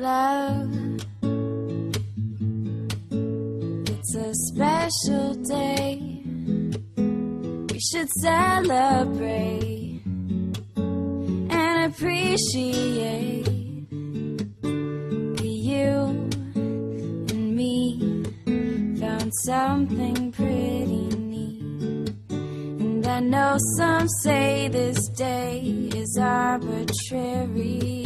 love. It's a special day. We should celebrate and appreciate that you and me found something pretty neat. And I know some say this day is arbitrary,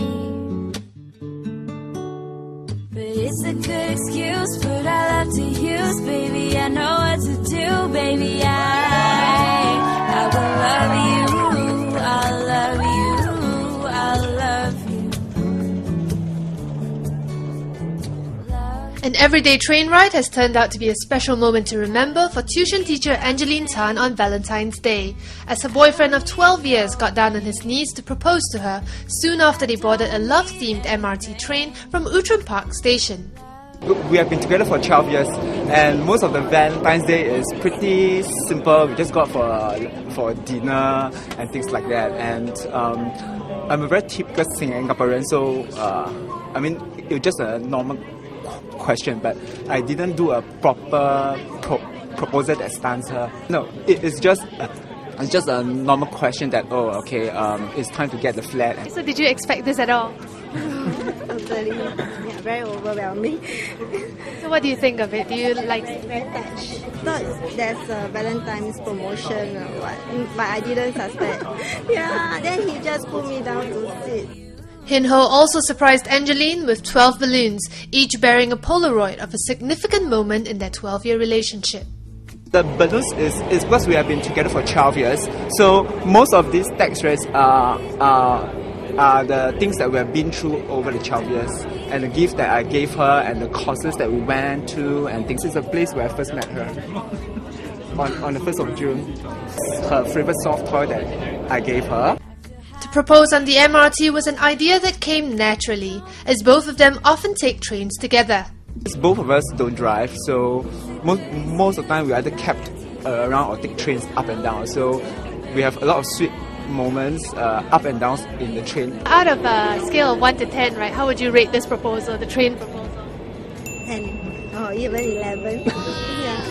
but it's a good excuse, put our love to use. Baby, I know what to do. Baby, I will love you, I'll love you, I'll love you. An everyday train ride has turned out to be a special moment to remember for tuition teacher Angeline Tan on Valentine's Day, as her boyfriend of 12 years got down on his knees to propose to her soon after they boarded a love-themed MRT train from Outram Park Station. We have been together for 12 years, and most of the Valentine's Day is pretty simple. We just go out for dinner and things like that. And I'm a very typical Singaporean, so I mean, it was just a normal question, but I didn't do a proper proposal that stuns her. No, it's just a normal question that, oh, okay, it's time to get the flat. So did you expect this at all? Totally, yeah, very overwhelming. So what do you think of it? Do you like it? Very touched. Thought there's a Valentine's promotion or what, but I didn't suspect. Yeah, then he just pulled me down to sit. Hin Ho also surprised Angeline with 12 balloons, each bearing a Polaroid of a significant moment in their 12-year relationship. The balloons is because we have been together for 12 years, so most of these textures are the things that we have been through over the 12 years, and the gift that I gave her, and the courses that we went to, and things. It's the place where I first met her on the 1st of June. Her favorite soft toy that I gave her. To propose on the MRT was an idea that came naturally, as both of them often take trains together. Both of us don't drive, so most of the time we either kept around or take trains up and down. So we have a lot of sweet moments up and downs in the train. Out of a scale of 1 to 10, right? How would you rate this proposal, the train proposal? 10 or even 11. Yeah.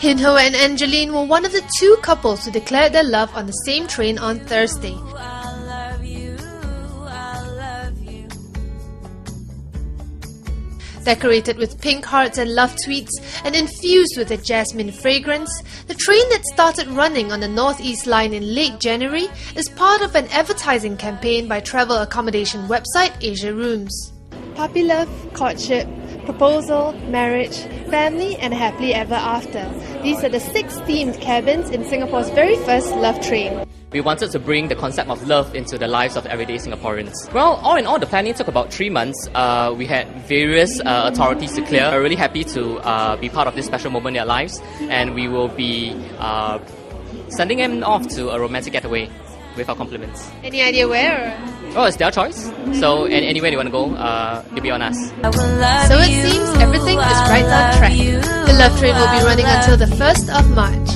Hin Ho and Angeline were one of the two couples who declared their love on the same train on Thursday. Decorated with pink hearts and love tweets and infused with a jasmine fragrance, the train that started running on the Northeast Line in late January is part of an advertising campaign by travel accommodation website Asia Rooms. Puppy love, courtship, proposal, marriage, family and happily ever after. These are the 6 themed cabins in Singapore's very first love train. We wanted to bring the concept of love into the lives of everyday Singaporeans. Well, all in all, the planning took about 3 months. We had various authorities to clear. We're really happy to be part of this special moment in our lives, and we will be sending them off to a romantic getaway with our compliments. Any idea where? Oh, it's their choice. So, and anywhere they want to go, it'll be on us. So it seems everything is right on track. The love train will be running until the 1st of March.